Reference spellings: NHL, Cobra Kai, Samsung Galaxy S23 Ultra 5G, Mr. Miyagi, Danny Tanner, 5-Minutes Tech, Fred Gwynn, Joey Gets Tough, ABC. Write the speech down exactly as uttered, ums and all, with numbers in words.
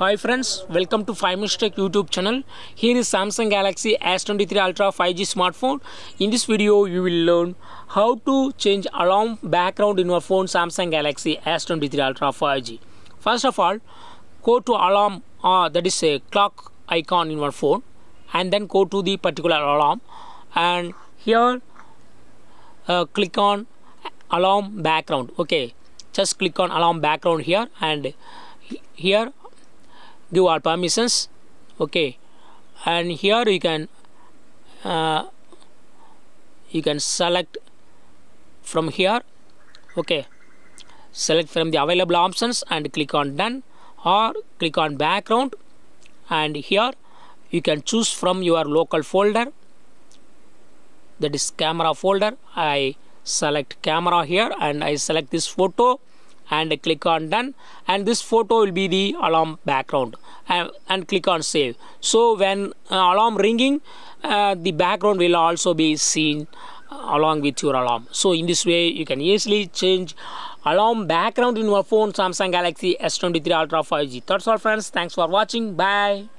Hi friends, welcome to five minutes Tech YouTube channel. Here is Samsung Galaxy S twenty-three Ultra five G smartphone. In this video, you will learn how to change alarm background in your phone Samsung Galaxy S twenty-three Ultra five G. First of all, go to alarm, uh, that is a clock icon in your phone, and then go to the particular alarm, and here uh, click on alarm background. Okay, just click on alarm background here, and here give all permissions. Okay, and here you can uh, you can select from here. Okay, select from the available options and click on done, or click on background, and here you can choose from your local folder, that is camera folder. I select camera here, and I select this photo and click on done, and this photo will be the alarm background, and, and click on save. So when uh, alarm ringing, uh, the background will also be seen along with your alarm. So in this way you can easily change alarm background in your phone Samsung Galaxy S twenty-three Ultra five G. That's all friends, thanks for watching, bye.